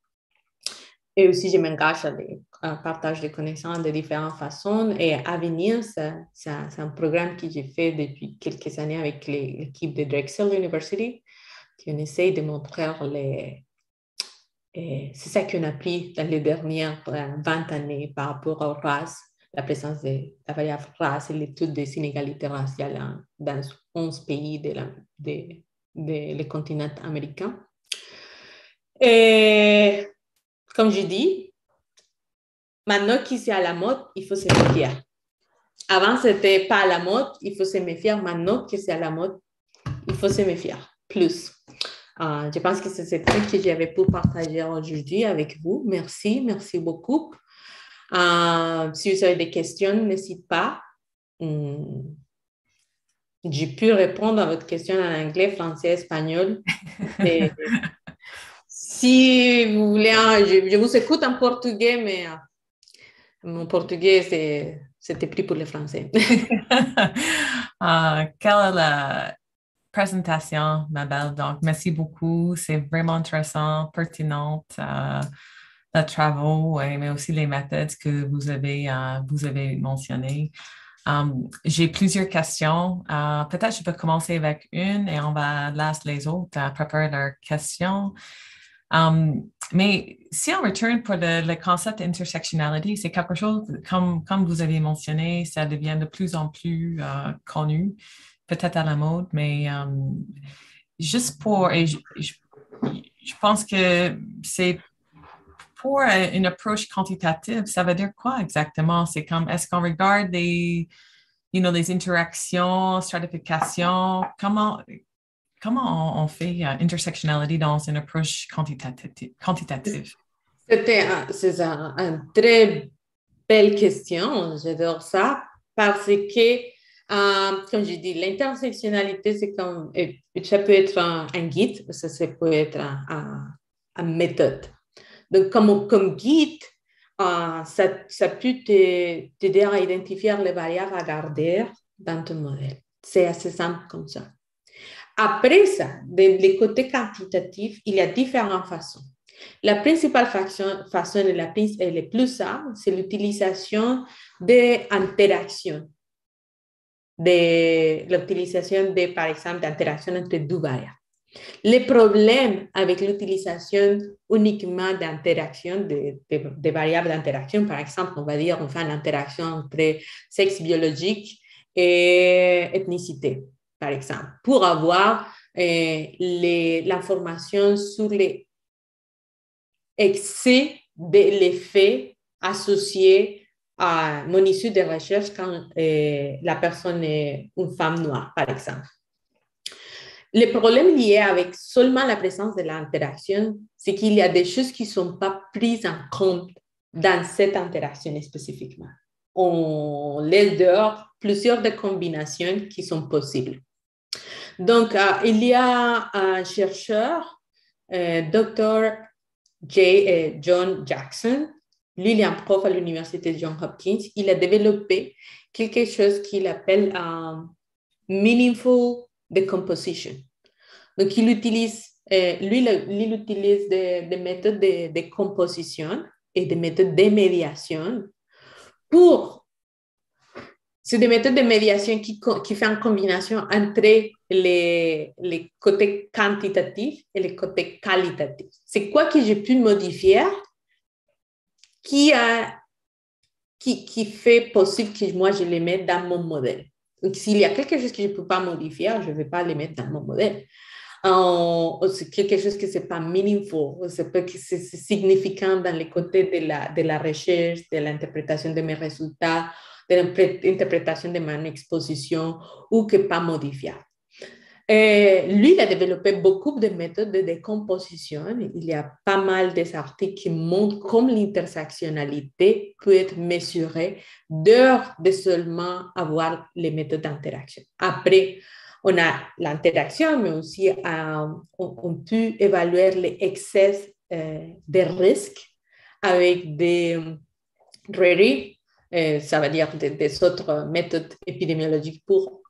Et aussi, je m'engage à partager des connaissances de différentes façons. Et à venir, c'est un programme que j'ai fait depuis quelques années avec l'équipe de Drexel University. On essaie de montrer c'est ça qu'on a appris dans les dernières 20 années par rapport aux races, la présence de la variable race et l'étude des inégalités raciales dans 11 pays de le continent américain. Et comme je dis, maintenant que c'est à la mode, il faut se méfier. Avant, ce n'était pas à la mode, il faut se méfier. Maintenant que c'est à la mode, il faut se méfier plus. Je pense que c'est ce que j'avais pour partager aujourd'hui avec vous. Merci, merci beaucoup. Si vous avez des questions, n'hésitez pas. J'ai pu répondre à votre question en anglais, français, espagnol. Et, si vous voulez, je vous écoute en portugais, mais mon portugais, c'était pris pour les Français. Quelle est la présentation, Mabel. Donc, merci beaucoup. C'est vraiment intéressant, pertinente, le travail, mais aussi les méthodes que vous avez mentionnées. J'ai plusieurs questions. Peut-être je peux commencer avec une et on va laisser les autres préparer leurs questions. Mais si on retourne pour le concept d'intersectionnalité, c'est quelque chose, comme vous avez mentionné, ça devient de plus en plus connu, peut-être à la mode, mais juste pour, et je pense que c'est pour une approche quantitative, ça veut dire quoi exactement? C'est comme, est-ce qu'on regarde les interactions, stratification, comment on fait intersectionnalité dans une approche quantitative? C'est une très belle question. J'adore ça parce que, comme je dis, l'intersectionnalité, c'est comme, ça peut être un guide, ça peut être une méthode. Donc, comme guide, ça peut t'aider à identifier les barrières à garder dans ton modèle. C'est assez simple comme ça. Après ça, les côtés quantitatifs, il y a différentes façons. La principale façon et la plus simple, c'est l'utilisation d'interactions. L'utilisation, par exemple, d'interactions entre deux variables. Le problème avec l'utilisation uniquement d'interactions, de variables d'interaction, par exemple, on va dire qu'on fait une interaction entre sexe biologique et ethnicité. Par exemple, pour avoir l'information sur les excès de l'effet associé à mon issue de recherche quand la personne est une femme noire, par exemple. Le problème lié avec seulement la présence de l'interaction, c'est qu'il y a des choses qui ne sont pas prises en compte dans cette interaction spécifiquement. On laisse dehors plusieurs des combinations qui sont possibles. Donc, il y a un chercheur, Dr. John Jackson, lui, il est un prof à l'Université de Johns Hopkins. Il a développé quelque chose qu'il appelle Meaningful Decomposition. Donc, il utilise des méthodes de composition et des méthodes de médiation c'est des méthodes de médiation qui font une combination entre les côtés quantitatifs et les côtés qualitatifs. C'est quoi que j'ai pu modifier qui fait possible que moi je les mette dans mon modèle. Donc, s'il y a quelque chose que je ne peux pas modifier, je ne vais pas les mettre dans mon modèle. C'est quelque chose qui n'est pas meaningful, c'est significant dans les côtés de la recherche, de l'interprétation de mes résultats, de l'interprétation de mon exposition ou qui n'est pas modifiable. Lui, il a développé beaucoup de méthodes de décomposition. Il y a pas mal d'articles qui montrent comment l'intersectionnalité peut être mesurée dehors de seulement avoir les méthodes d'interaction. Après, on a l'interaction, mais aussi on peut évaluer les excès des risques avec des RERI, ça veut dire des autres méthodes épidémiologiques pour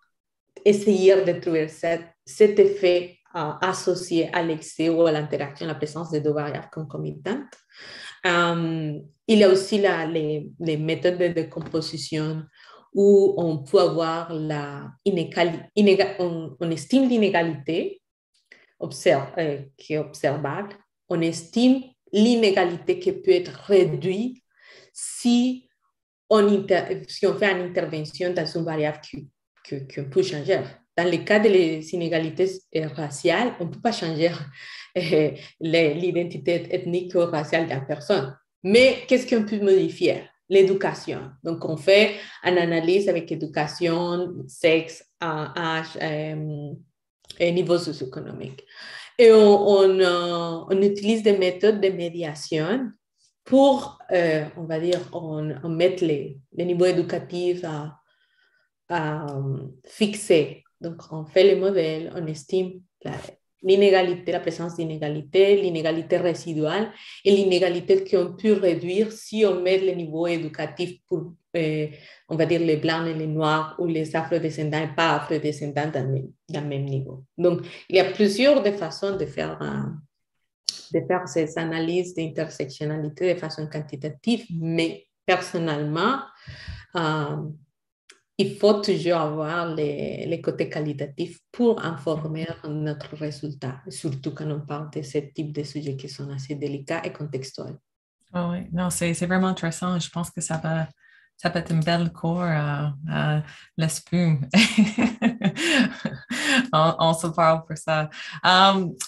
essayer de trouver cet effet associé à l'excès ou à l'interaction, la présence de deux variables concomitantes. Il y a aussi les méthodes de décomposition où on peut avoir on estime l'inégalité qui est observable, on estime l'inégalité qui peut être réduite si on fait une intervention dans une variable qu'on peut changer. Dans le cas des inégalités raciales, on ne peut pas changer l'identité ethnique ou raciale d'une personne. Mais qu'est-ce qu'on peut modifier? L'éducation. Donc, on fait une analyse avec éducation, sexe, âge, et niveau socio-économique. Et on utilise des méthodes de médiation pour, on met les niveaux éducatifs à fixer. Donc, on fait les modèles, on estime l'inégalité, la présence d'inégalité, l'inégalité résiduelle et l'inégalité qu'on peut réduire si on met les niveaux éducatifs pour, les blancs et les noirs ou les afro-descendants et pas afro-descendants dans le même niveau. Donc, il y a plusieurs façons de faire ces analyses d'intersectionnalité de façon quantitative, mais personnellement, il faut toujours avoir les côtés qualitatifs pour informer notre résultat, surtout quand on parle de ce type de sujets qui sont assez délicats et contextuels. Oh oui, non, c'est vraiment intéressant. Je pense que ça peut être une belle cours à l'ESPUM. on se parle pour ça.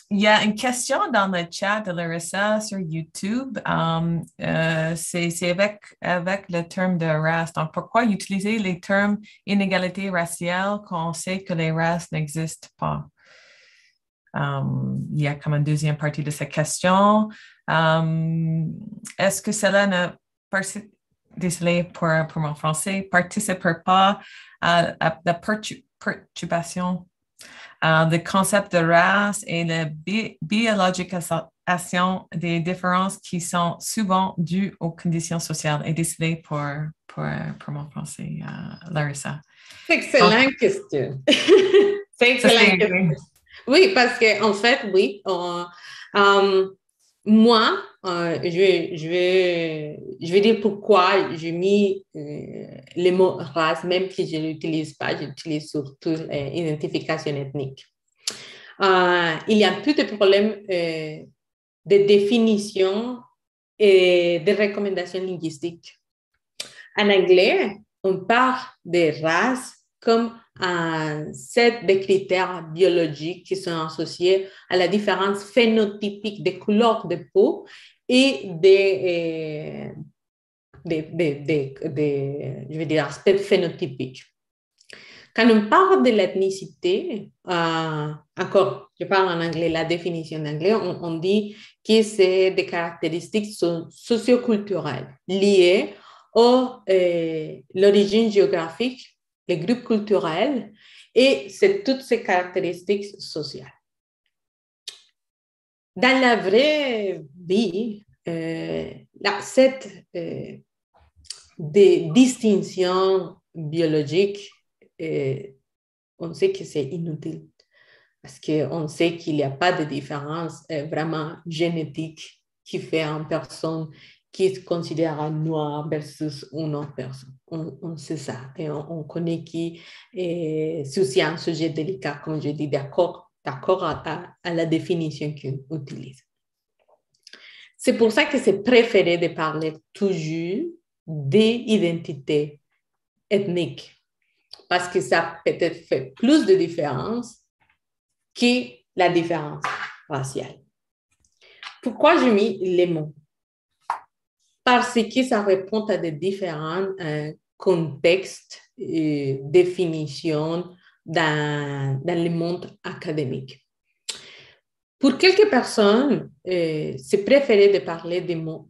Il y a une question dans le chat de Larissa sur YouTube. C'est avec le terme de race. Donc, pourquoi utiliser les termes inégalité raciale quand on sait que les races n'existent pas? Il y a comme une deuxième partie de cette question. Est-ce que cela ne désolé pour mon français, participe pas à la perturbation du concept de race et la biologisation des différences qui sont souvent dues aux conditions sociales. Et désolé pour mon français, Larissa. C'est excellent question. C'est excellent question. Oui, parce que en fait, oui, moi, je vais dire pourquoi j'ai mis le mot race, même si je ne l'utilise pas, j'utilise surtout l'identification ethnique. Il y a plus de problèmes de définition et de recommandations linguistiques. En anglais, on parle de race comme un set de critères biologiques qui sont associés à la différence phénotypique des couleurs de peau et des aspects phénotypiques. Quand on parle de l'ethnicité, encore, je parle en anglais, la définition d'anglais, on dit que c'est des caractéristiques socioculturelles liées à l'origine géographique, les groupes culturels et c'est toutes ces caractéristiques sociales. Dans la vraie vie, cette distinction biologique, on sait que c'est inutile parce qu'on sait qu'il n'y a pas de différence vraiment génétique qui fait en personne qui se considère un noir versus une autre personne. On sait ça. Et on connaît qui, si c'est un sujet délicat, comme je dis, d'accord à la définition qu'on utilise. C'est pour ça que c'est préféré de parler toujours d'identité ethnique, parce que ça peut-être fait plus de différence que la différence raciale. Pourquoi j'ai mis les mots? Parce que ça répond à des différents contextes et définitions dans le monde académique. Pour quelques personnes, c'est préféré de parler des mots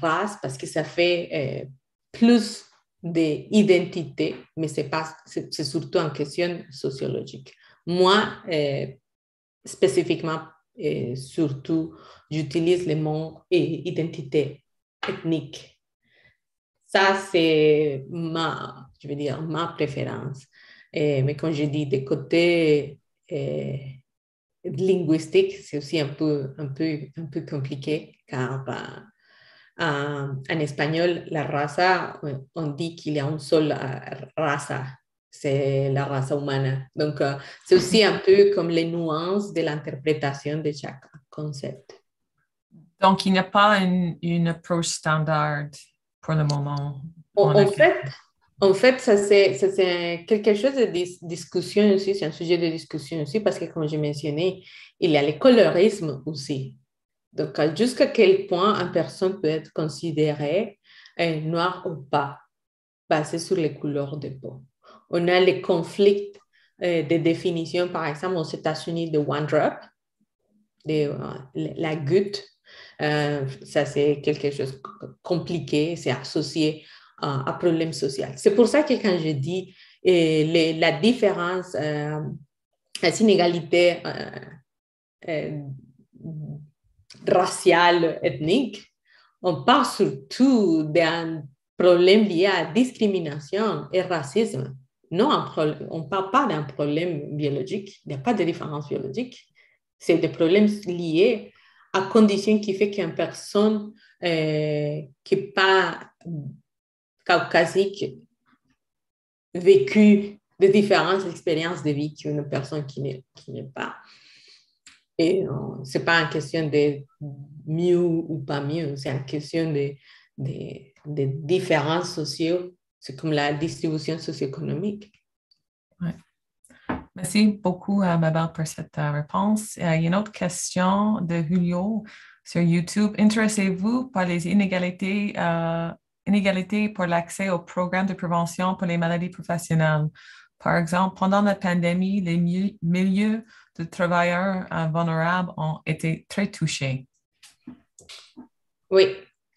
race parce que ça fait plus d'identité, mais c'est surtout en question sociologique. Moi, spécifiquement, surtout, j'utilise le mot identité ethnique. Ça, c'est ma préférence. Mais quand je dis des côtés linguistiques, c'est aussi un peu compliqué car En espagnol, la raza, on dit qu'il y a une seule raza, c'est la race humaine. Donc, c'est aussi un peu comme les nuances de l'interprétation de chaque concept. Donc, il n'y a pas une approche standard pour le moment. En fait, ça c'est quelque chose de discussion aussi, c'est un sujet de discussion aussi, parce que comme je mentionnais, il y a le colorisme aussi. Donc, jusqu'à quel point une personne peut être considérée noire ou pas, basée sur les couleurs de peau. On a les conflits de définition, par exemple, aux États-Unis de One Drop, de la goutte. Ça, c'est quelque chose de compliqué, c'est associé à un problème social. C'est pour ça que quand je dis la différence, la inégalité raciale, ethnique, on parle surtout d'un problème lié à la discrimination et au racisme. Non, on ne parle pas d'un problème biologique, il n'y a pas de différence biologique. C'est des problèmes liés à conditions qui font qu'une personne qui n'est pas caucasique vécu de différentes expériences de vie qu'une personne qui n'est pas. Et ce n'est pas une question de mieux ou pas mieux, c'est une question de différences sociales. C'est comme la distribution socio-économique. Ouais. Merci beaucoup, Mabel, pour cette réponse. Il y a une autre question de Julio sur YouTube. Intéressez-vous par les inégalités pour l'accès aux programmes de prévention pour les maladies professionnelles? Par exemple, pendant la pandémie, les milieux de travailleurs vulnérables ont été très touchés. Oui,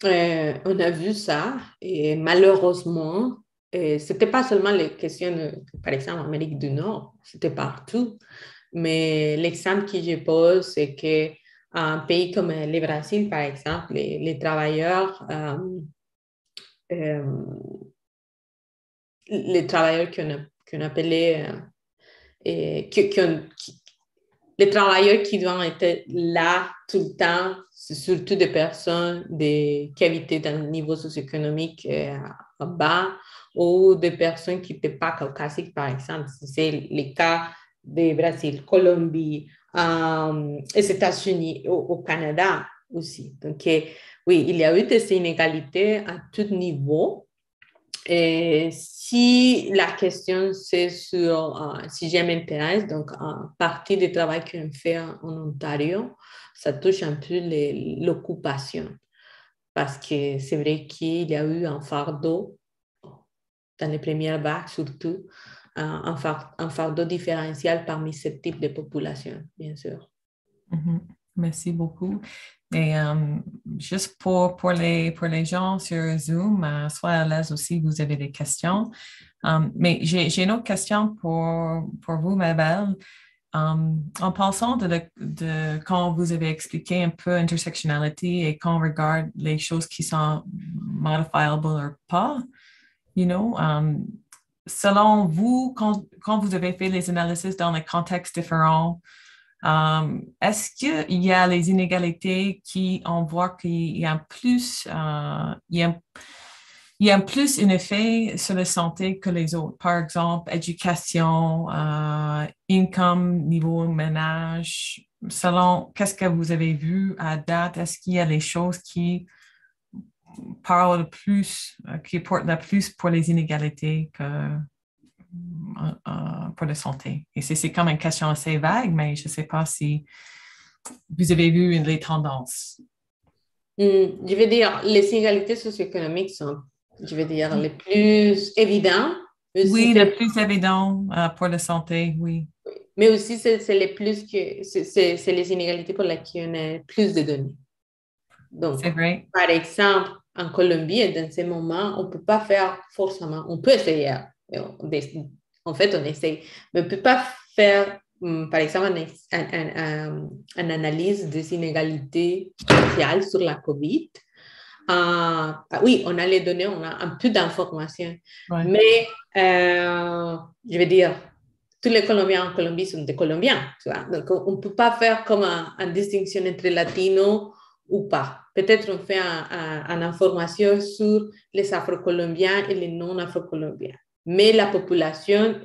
on a vu ça. Et malheureusement, ce n'était pas seulement les questions, par exemple, en Amérique du Nord, c'était partout. Mais l'exemple que je pose, c'est qu'un pays comme le Brésil, par exemple, les travailleurs... les travailleurs qu'on appelait les travailleurs qui doivent être là tout le temps, c'est surtout des personnes qui habitaient dans le niveau socio-économique bas ou des personnes qui n'étaient pas caucasiques, par exemple. C'est le cas du Brésil, Colombie, les États-Unis, au Canada aussi. Donc, oui, il y a eu des inégalités à tout niveau. Et si la question c'est sur si je m'intéresse, donc partie du travail qu'on fait en Ontario, ça touche un peu l'occupation. Parce que c'est vrai qu'il y a eu un fardeau, dans les premières vagues surtout, un fardeau différentiel parmi ce type de population, bien sûr. Mm-hmm. Merci beaucoup. Et juste pour les gens sur Zoom, soyez à l'aise aussi, vous avez des questions. Mais j'ai une autre question pour vous, Mabel. En pensant de quand vous avez expliqué un peu intersectionnalité et quand on regarde les choses qui sont modifiables ou pas, selon vous, quand vous avez fait les analyses dans les contextes différents, est-ce qu'il y a les inégalités qui, on voit qu'il y a plus, un effet sur la santé que les autres? Par exemple, éducation, income, niveau ménage, selon qu'est-ce que vous avez vu à date, est-ce qu'il y a les choses qui parlent plus, qui portent le plus pour les inégalités que... pour la santé. Et c'est comme une question assez vague, mais je ne sais pas si vous avez vu les tendances. Je veux dire, les inégalités socio-économiques sont, les plus évidentes. Oui, les plus évidentes pour la santé, oui. Mais aussi, c'est les inégalités pour lesquelles on a plus de données. Donc, c'est vrai. Par exemple, en Colombie, dans ces moments, on ne peut pas faire forcément, on peut essayer. En fait, on essaye, mais on ne peut pas faire, par exemple, une analyse des inégalités sociales sur la COVID. Oui, on a les données, on a un peu d'informations, ouais. Mais je veux dire, tous les Colombiens en Colombie sont des Colombiens, tu vois? Donc on ne peut pas faire comme une distinction entre latinos ou pas. Peut-être on fait une information sur les Afro-Colombiens et les non-Afro-Colombiens. Mais la population,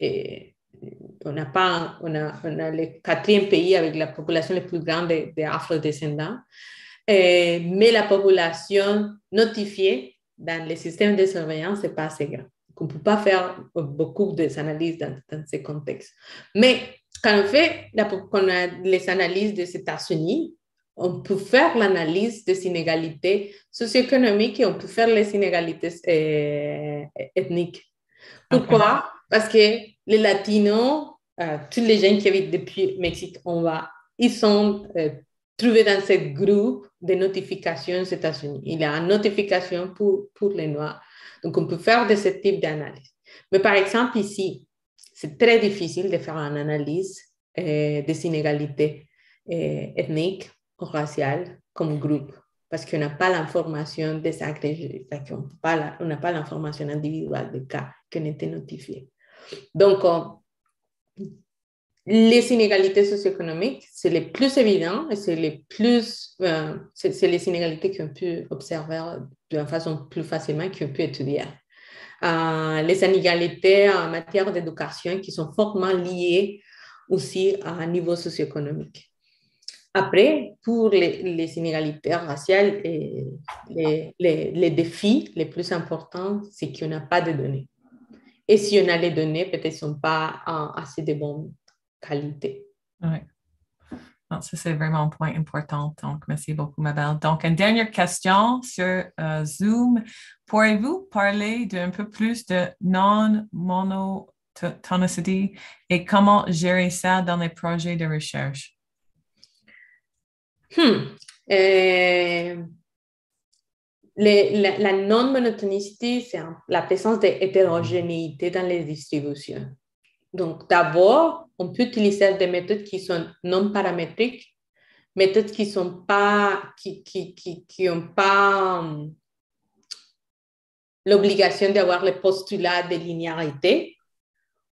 on a le quatrième pays avec la population la plus grande des Afro-descendants. Mais la population notifiée dans les systèmes de surveillance n'est pas assez grande. On ne peut pas faire beaucoup d'analyses dans ces contextes. Mais quand on fait les analyses des États-Unis, on peut faire l'analyse des inégalités socio-économiques et on peut faire les inégalités ethniques. Pourquoi? Parce que les Latinos, tous les gens qui habitent depuis le Mexique, ils sont trouvés dans ce groupe de notifications aux États-Unis. Il y a une notification pour les Noirs. Donc, on peut faire de ce type d'analyse. Mais par exemple, ici, c'est très difficile de faire une analyse des inégalités ethniques ou raciales comme groupe, parce qu'on n'a pas l'information désagrégée, on n'a pas l'information individuelle des cas qui ont été notifiés. Donc, les inégalités socio-économiques, c'est les plus évident et c'est les plus, c'est les inégalités qu'on peut observer de façon plus facilement qu'on peut étudier. Les inégalités en matière d'éducation qui sont fortement liées aussi à un niveau socio-économique. Après, pour les inégalités raciales, les défis les plus importants, c'est qu'on n'a pas de données. Et si on a les données, peut-être qu'elles ne sont pas assez de bonnes qualité. Oui. Ça, c'est vraiment un point important. Donc, merci beaucoup, Mabel. Donc, une dernière question sur Zoom. Pourriez-vous parler d'un peu plus de non-monotonicité et comment gérer ça dans les projets de recherche? La non-monotonicité, c'est la présence d'hétérogénéité dans les distributions. Donc, d'abord, on peut utiliser des méthodes qui sont non paramétriques, méthodes qui n'ont pas, l'obligation d'avoir le postulat de linéarité.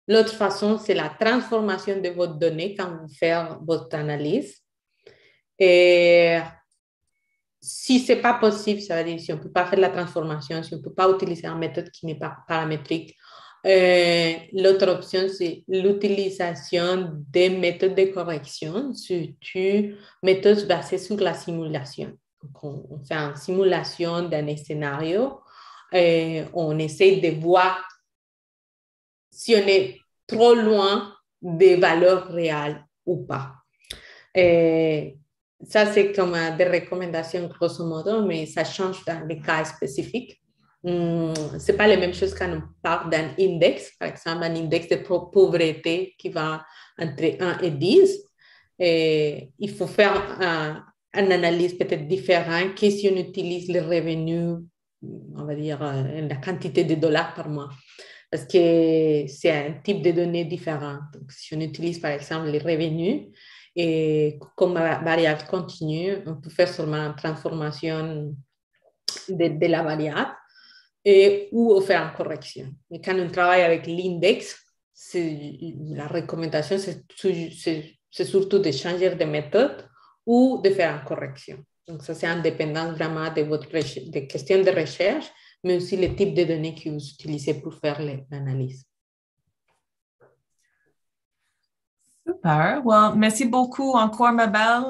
L'autre façon, c'est la transformation de votre donnée quand vous faites votre analyse. Et si ce n'est pas possible, ça veut dire si on ne peut pas faire la transformation, si on ne peut pas utiliser une méthode qui n'est pas paramétrique, l'autre option, c'est l'utilisation des méthodes de correction, surtout méthodes basées sur la simulation. Donc, on fait une simulation d'un scénario et on essaie de voir si on est trop loin des valeurs réelles ou pas. Et ça, c'est comme des recommandations grosso modo, mais ça change dans les cas spécifiques. Ce n'est pas la même chose quand on parle d'un index, par exemple un index de pauvreté qui va entre 1 et 10. Et il faut faire une analyse peut-être différente que si on utilise les revenus, on va dire la quantité de dollars par mois, parce que c'est un type de données différent. Donc, si on utilise par exemple les revenus, et comme variable continue, on peut faire seulement une transformation de la variable, ou faire une correction. Et quand on travaille avec l'index, la recommandation, c'est surtout de changer de méthode ou de faire une correction. Donc, ça, c'est indépendant vraiment de votre des questions de recherche, mais aussi le type de données que vous utilisez pour faire l'analyse. Super. Well, merci beaucoup encore, Mabel,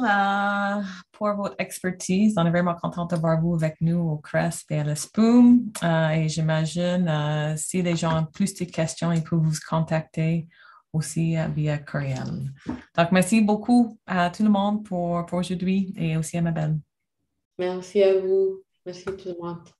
pour votre expertise. On est vraiment contente d'avoir vous avec nous au CRESP et à l'ESPUM. Et j'imagine, si les gens ont plus de questions, ils peuvent vous contacter aussi via courriel. Donc, merci beaucoup à tout le monde pour aujourd'hui et aussi à Mabel. Merci à vous. Merci tout le monde.